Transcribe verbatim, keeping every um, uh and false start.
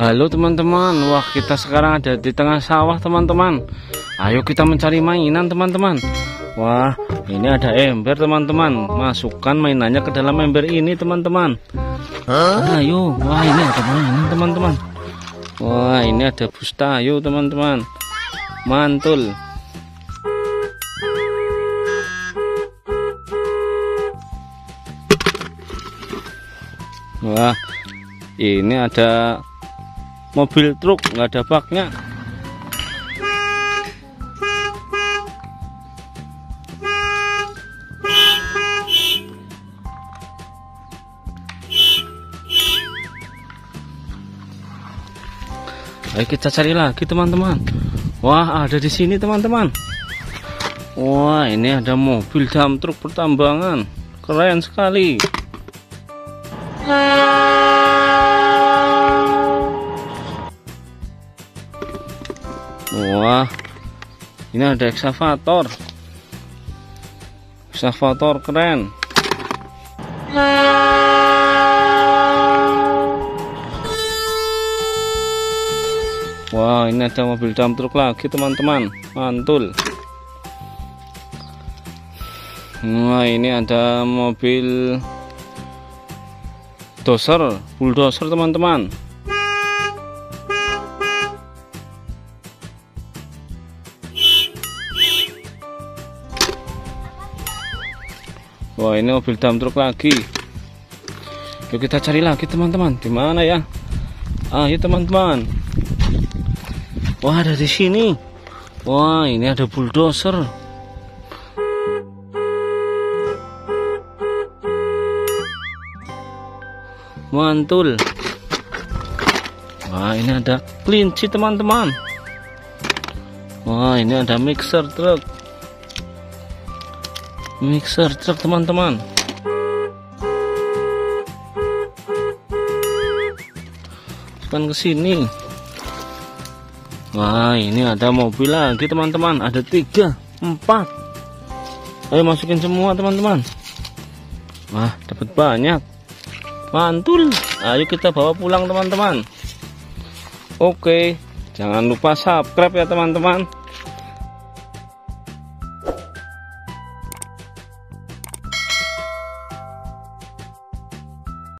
Halo teman-teman, wah kita sekarang ada di tengah sawah teman-teman. Ayo kita mencari mainan teman-teman. Wah ini ada ember teman-teman. Masukkan mainannya ke dalam ember ini teman-teman. Ayo, wah ini ada mainan teman-teman. Wah ini ada busta, ayo teman-teman. Mantul. Wah ini ada mobil truk, nggak ada baknya. Ayo kita cari lagi teman-teman. Wah ada di sini teman-teman. Wah ini ada mobil dump truk pertambangan, keren sekali. Wah, ini ada ekskavator. Ekskavator keren. Wah, ini ada mobil dump truk lagi teman-teman. Mantul. Wah, ini ada mobil dozer, bulldozer teman-teman. Wah ini mobil dump truk lagi. Yuk kita cari lagi teman-teman. Di mana ya? Ayo teman-teman. Wah ada di sini. Wah ini ada bulldozer. Mantul. Wah ini ada kelinci teman-teman. Wah ini ada mixer truk. Mixer truk teman-teman. Kan ke sini. Wah ini ada mobil lagi teman-teman. Ada tiga, empat. Ayo masukin semua teman-teman. Wah dapat banyak. Mantul. Ayo kita bawa pulang teman-teman. Oke, jangan lupa subscribe ya teman-teman.